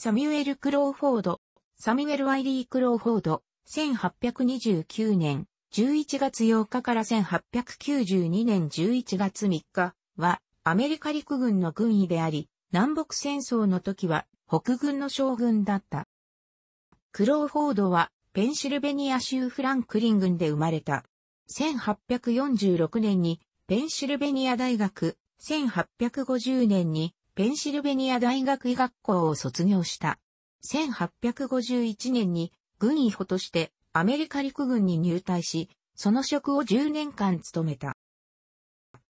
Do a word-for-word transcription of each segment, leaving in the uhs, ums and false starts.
サミュエル・クローフォード、サミュエル・ワイリー・クローフォード、せんはっぴゃくにじゅうきゅうねんじゅういちがつようかからせんはっぴゃくきゅうじゅうにねんじゅういちがつみっかは、アメリカ陸軍の軍医であり、南北戦争の時は北軍の将軍だった。クローフォードは、ペンシルベニア州フランクリン郡で生まれた。せんはっぴゃくよんじゅうろくねんにペンシルベニア大学、せんはっぴゃくごじゅうねんにペンシルベニア大学医学校を卒業した。せんはっぴゃくごじゅういちねんに軍医補としてアメリカ陸軍に入隊し、その職をじゅうねんかん務めた。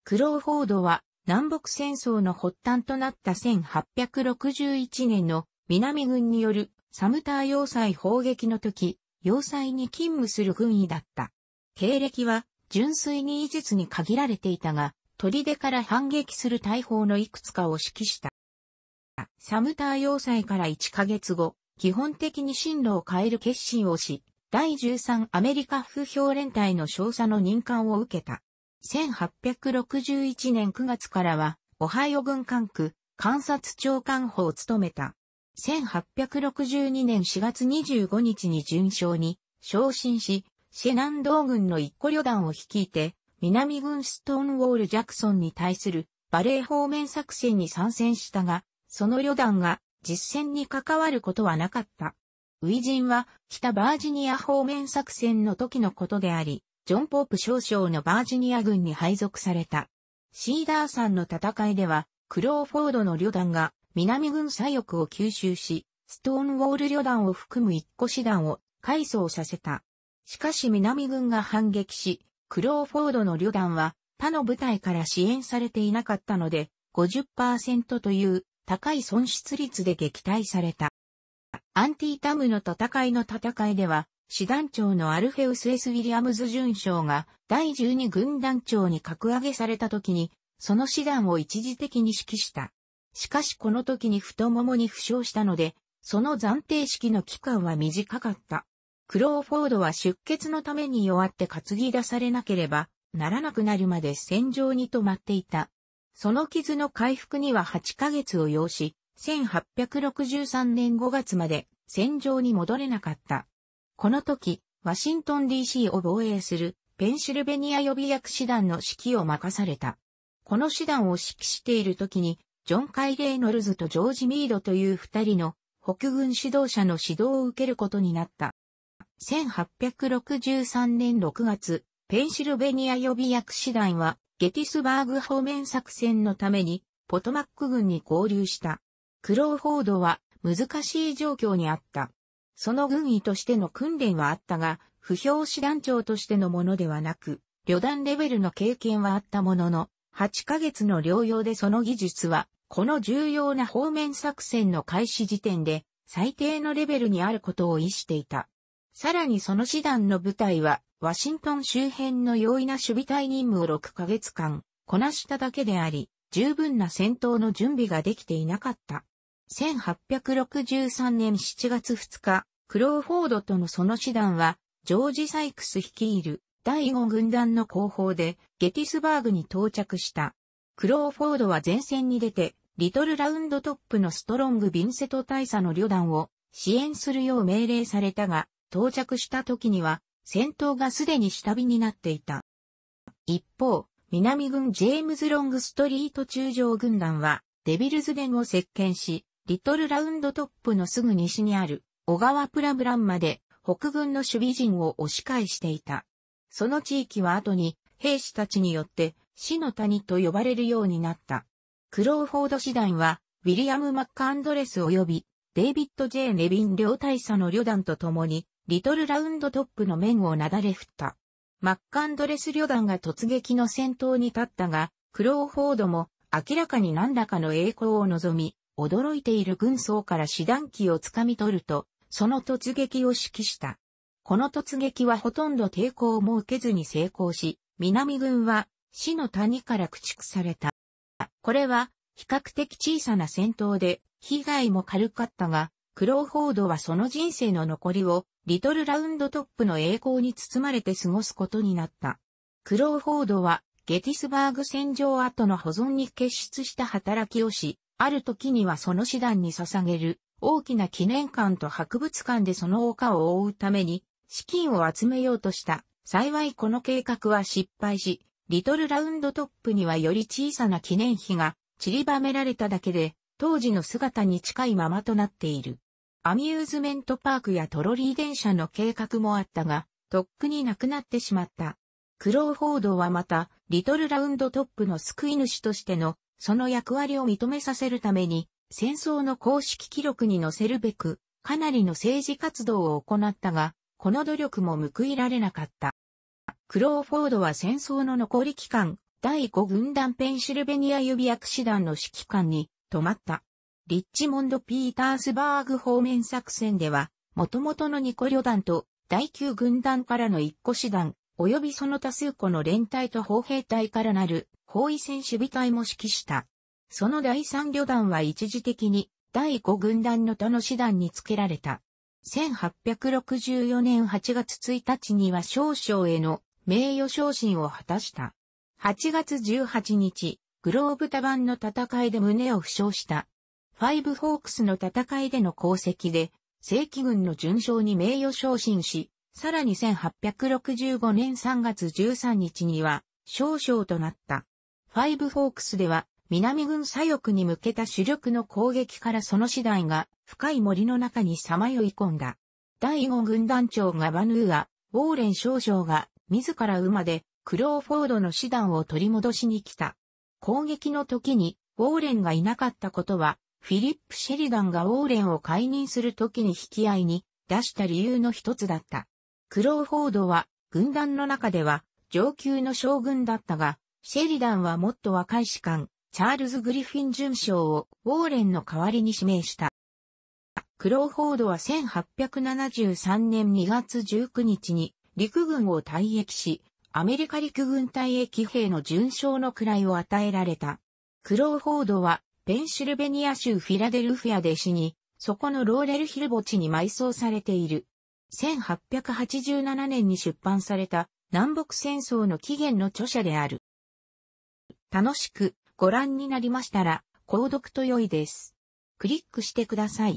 クローフォードは南北戦争の発端となったせんはっぴゃくろくじゅういちねんの南軍によるサムター要塞砲撃の時、要塞に勤務する軍医だった。経歴は純粋に医術に限られていたが、砦から反撃する大砲のいくつかを指揮した。サムター要塞からいっかげつご、基本的に進路を変える決心をし、だいじゅうさんアメリカ歩兵連隊の少佐の任官を受けた。せんはっぴゃくろくじゅういちねんくがつからは、オハイオ軍管区、監察長官補を務めた。せんはっぴゃくろくじゅうにねんしがつにじゅうごにちに准将に昇進し、シェナンドー軍の一個旅団を率いて、南軍ストーンウォール・ジャクソンに対するバレー方面作戦に参戦したが、その旅団が実戦に関わることはなかった。初陣は北バージニア方面作戦の時のことであり、ジョン・ポープ少将のバージニア軍に配属された。シーダー山の戦いでは、クローフォードの旅団が、南軍左翼を吸収し、ストーンウォール旅団を含む一個師団を改装させた。しかし南軍が反撃し、クローフォードの旅団は他の部隊から支援されていなかったので、ごじゅっパーセント という高い損失率で撃退された。アンティータムの戦いの戦いでは、師団長のアルフェウス・エス・ウィリアムズ准将がだいじゅうに軍団長に格上げされた時に、その師団を一時的に指揮した。しかしこの時に太ももに負傷したので、その暫定式の期間は短かった。クローフォードは出血のために弱って担ぎ出されなければならなくなるまで戦場に止まっていた。その傷の回復にははちかげつを要し、せんはっぴゃくろくじゅうさんねんごがつまで戦場に戻れなかった。この時、ワシントン ディーシー を防衛するペンシルベニア予備役師団の指揮を任された。この師団を指揮している時に、ジョン・カイ・レイノルズとジョージ・ミードという二人の北軍指導者の指導を受けることになった。せんはっぴゃくろくじゅうさんねんろくがつ、ペンシルベニア予備役師団はゲティスバーグ方面作戦のためにポトマック軍に合流した。クローフォードは難しい状況にあった。その軍医としての訓練はあったが、歩兵師団長としてのものではなく、旅団レベルの経験はあったものの、はちかげつの療養でその技術は、この重要な方面作戦の開始時点で最低のレベルにあることを意していた。さらにその師団の部隊はワシントン周辺の容易な守備隊任務をろっかげつかんこなしただけであり、十分な戦闘の準備ができていなかった。せんはっぴゃくろくじゅうさんねんしちがつふつか、クローフォードとのその師団はジョージ・サイクス率いるだいご軍団の後方でゲティスバーグに到着した。クローフォードは前線に出て、リトルラウンドトップのストロング・ビンセト大佐の旅団を支援するよう命令されたが、到着した時には戦闘がすでに下火になっていた。一方、南軍ジェームズ・ロングストリート中将軍団はデビルズデンを接見し、リトルラウンドトップのすぐ西にある小川プラブランまで北軍の守備陣を押し返していた。その地域は後に兵士たちによって死の谷と呼ばれるようになった。クローフォード師団は、ウィリアム・マック・アンドレス及び、デイビッド・ジェー・レビン両大佐の旅団と共に、リトルラウンドトップの面をなだれ振った。マック・アンドレス旅団が突撃の先頭に立ったが、クローフォードも明らかに何らかの栄光を望み、驚いている軍曹から師団旗を掴み取ると、その突撃を指揮した。この突撃はほとんど抵抗も受けずに成功し、南軍は死の谷から駆逐された。これは比較的小さな戦闘で被害も軽かったが、クローフォードはその人生の残りをリトルラウンドトップの栄光に包まれて過ごすことになった。クローフォードはゲティスバーグ戦場後の保存に結出した働きをし、ある時にはその師団に捧げる大きな記念館と博物館でその丘を覆うために資金を集めようとした。幸いこの計画は失敗し、リトルラウンドトップにはより小さな記念碑が散りばめられただけで、当時の姿に近いままとなっている。アミューズメントパークやトロリー電車の計画もあったが、とっくになくなってしまった。クローフォードはまた、リトルラウンドトップの救い主としての、その役割を認めさせるために、戦争の公式記録に載せるべく、かなりの政治活動を行ったが、この努力も報いられなかった。クローフォードは戦争の残り期間、だいご軍団ペンシルベニア指役師団の指揮官に泊まった。リッチモンド・ピータースバーグ方面作戦では、元々のにこ旅団とだいきゅう軍団からのいっこ師団、及びその多数個の連隊と砲兵隊からなる包囲戦守備隊も指揮した。そのだいさん旅団は一時的にだいご軍団の他の師団に付けられた。せんはっぴゃくろくじゅうよねんはちがつついたちには少将への名誉昇進を果たした。はちがつじゅうはちにち、グローブタ湾の戦いで胸を負傷した。ファイブホークスの戦いでの功績で、正規軍の准将に名誉昇進し、さらにせんはっぴゃくろくじゅうごねんさんがつじゅうさんにちには少将となった。ファイブホークスでは、南軍左翼に向けた主力の攻撃からその師団が深い森の中にさまよい込んだ。だいご軍団長ガバヌーア、ウォーレン少将が自ら馬でクローフォードの師団を取り戻しに来た。攻撃の時にウォーレンがいなかったことは、フィリップ・シェリダンがウォーレンを解任する時に引き合いに出した理由の一つだった。クローフォードは軍団の中では上級の将軍だったが、シェリダンはもっと若い士官。チャールズ・グリフィン准将をウォーレンの代わりに指名した。クローフォードはせんはっぴゃくななじゅうさんねんにがつじゅうくにちに陸軍を退役し、アメリカ陸軍退役兵の准将の位を与えられた。クローフォードはペンシルベニア州フィラデルフィアで死に、そこのローレルヒル墓地に埋葬されている。せんはっぴゃくはちじゅうななねんに出版された南北戦争の起源の著者である。楽しくご覧になりましたら、購読と良いです。クリックしてください。